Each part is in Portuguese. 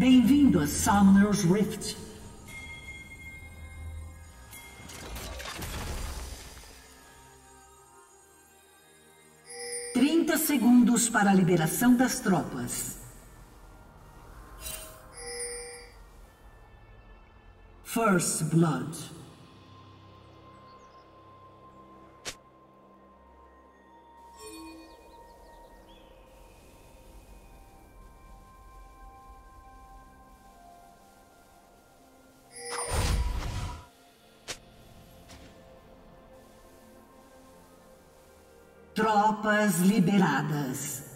Bem-vindo a Summoner's Rift. Segundos para a liberação das tropas. First Blood. Tropas liberadas.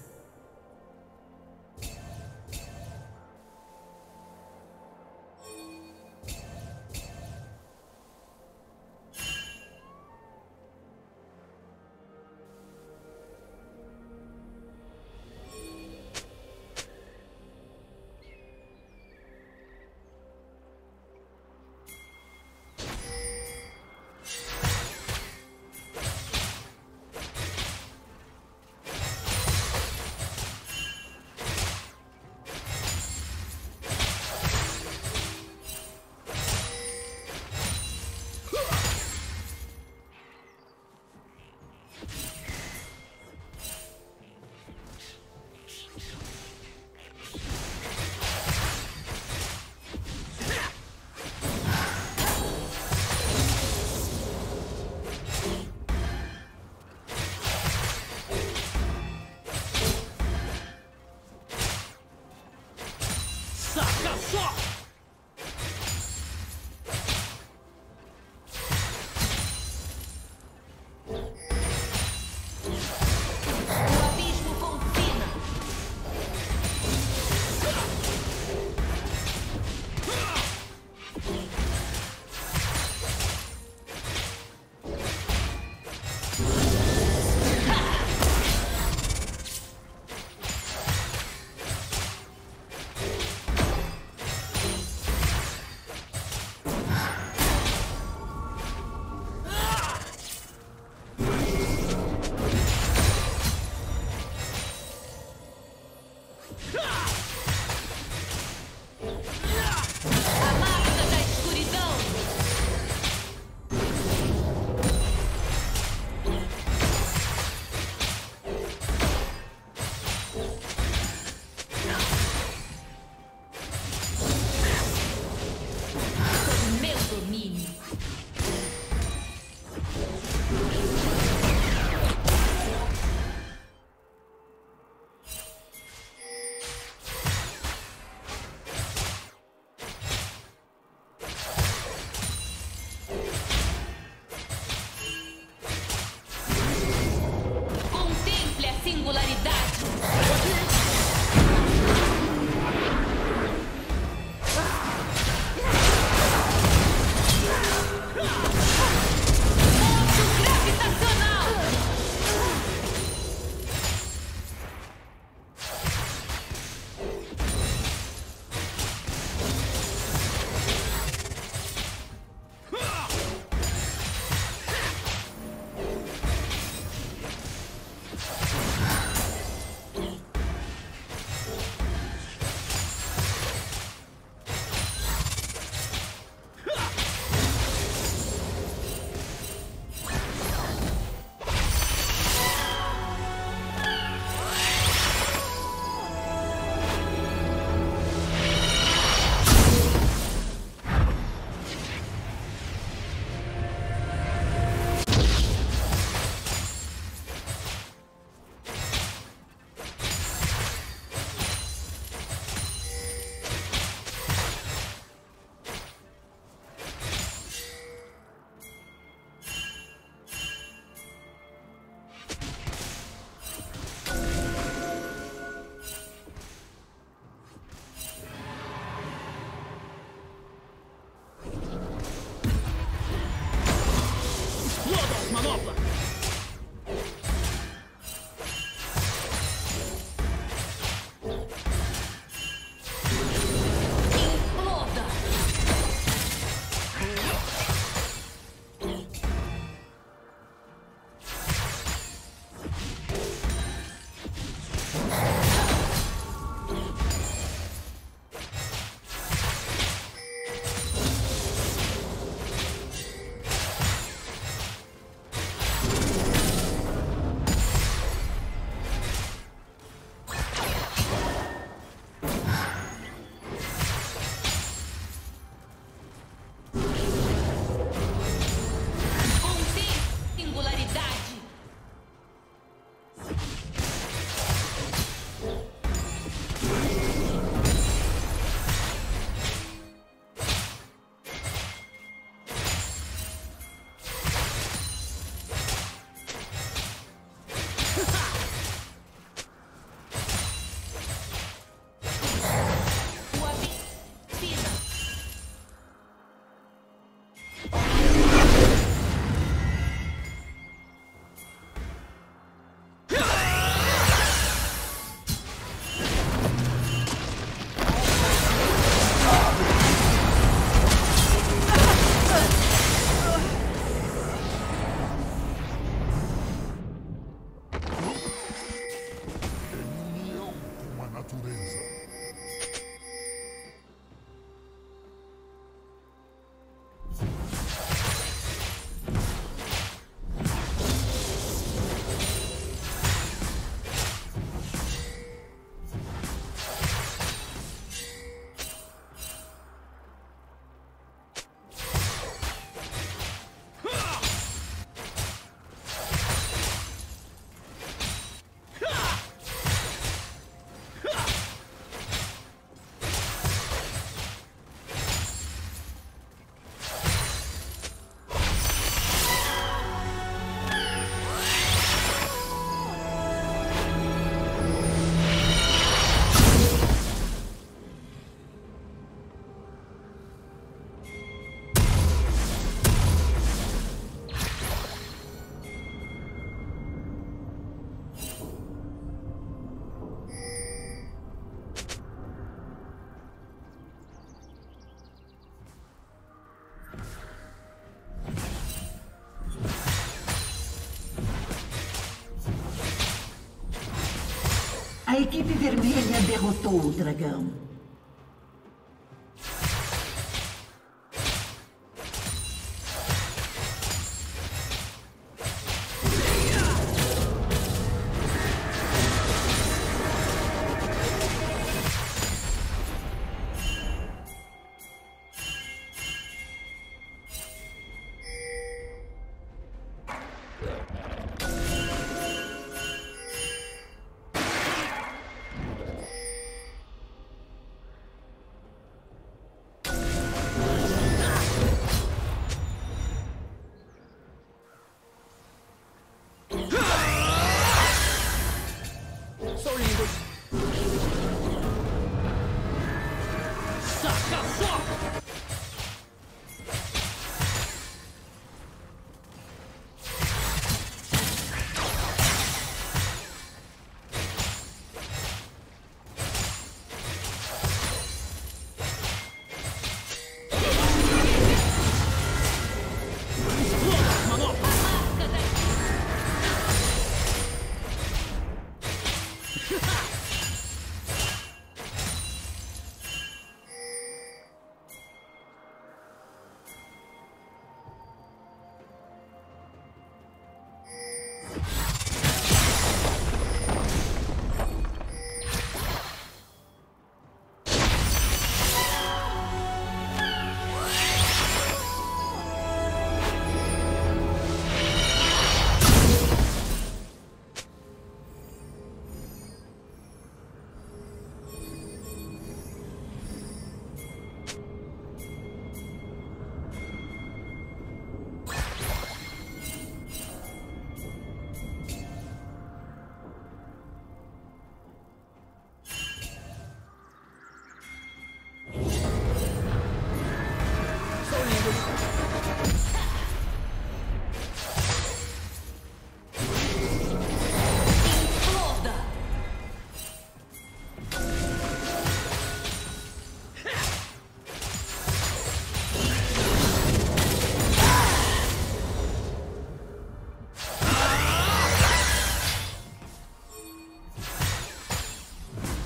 A equipe vermelha derrotou o dragão.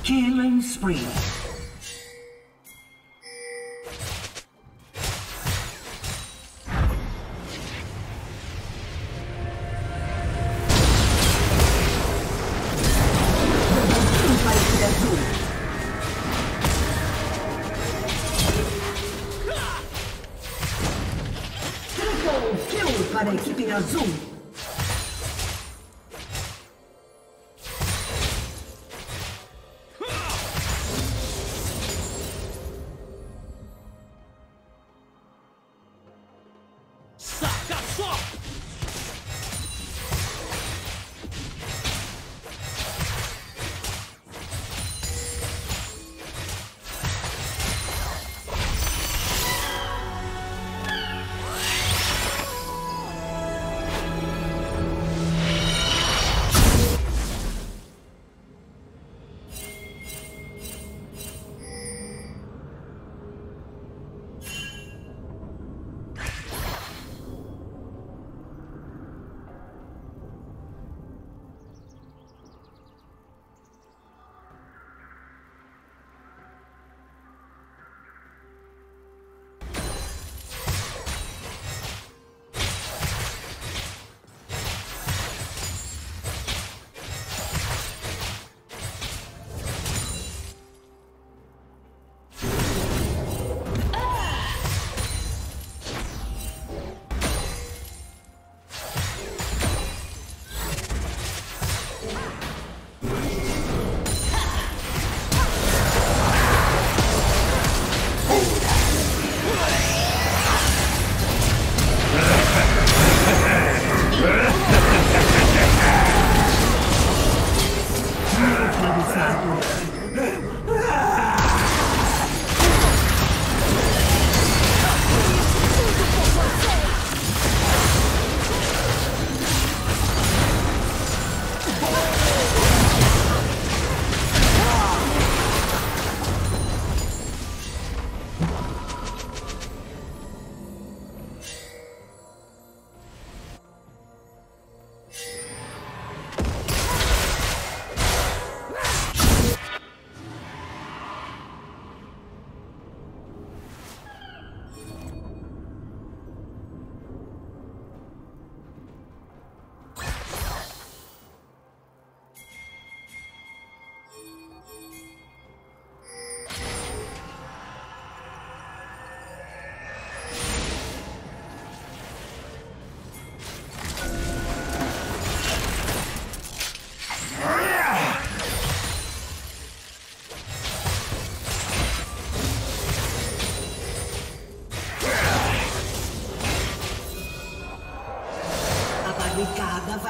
Killing spree. Triple kill para a equipe azul.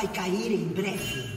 vai cair em breve.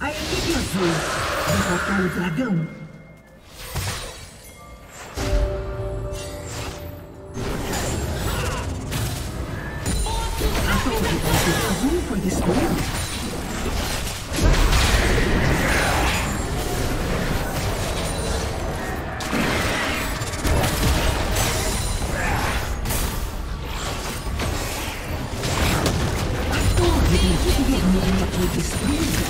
A equipe azul derrotou o dragão. A torre do dragão azul foi destruída. Destruída.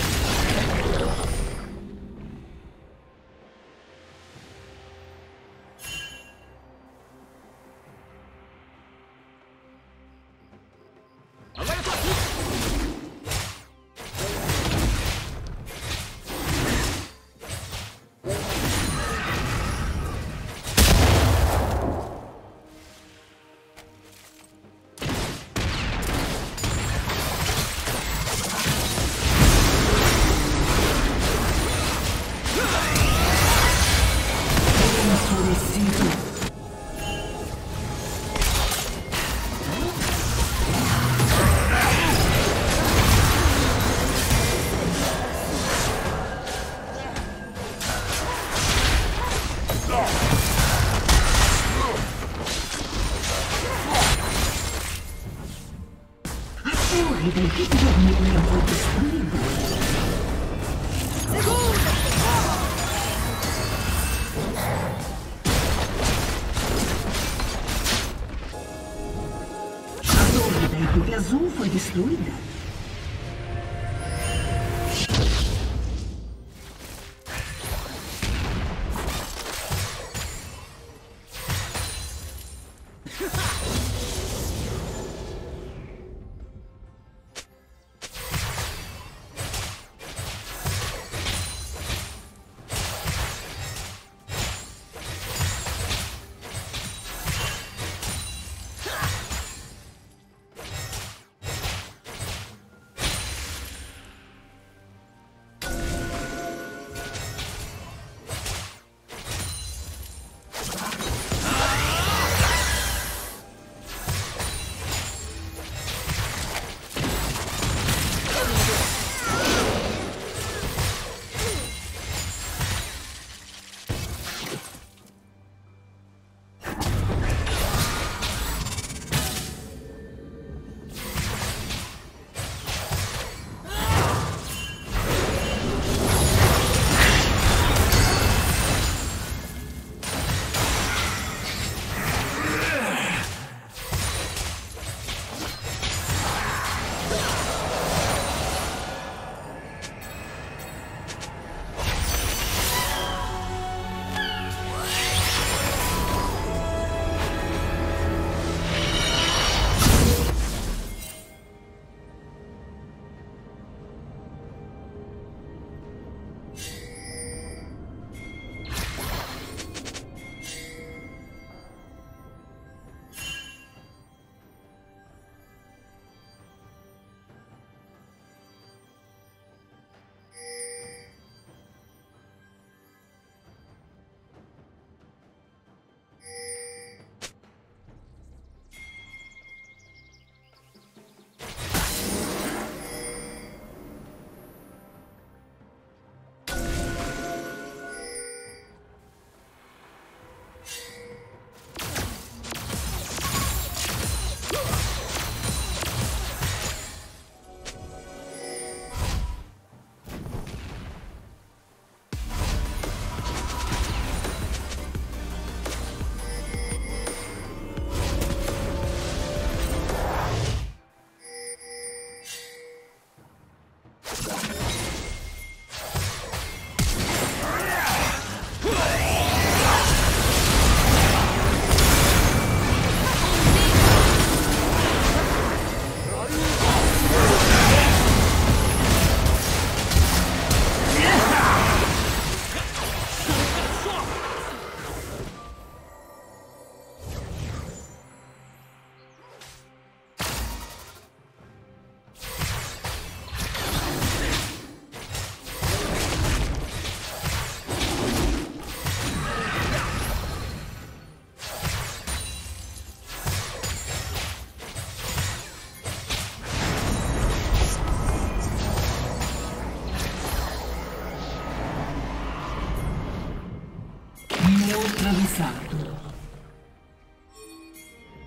Neutralizado.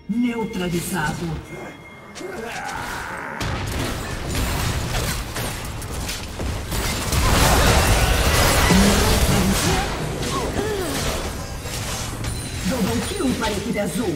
Neutralizado. Double kill para a equipe azul.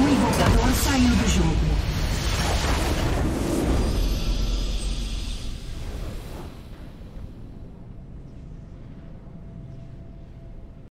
O invocador saiu do jogo.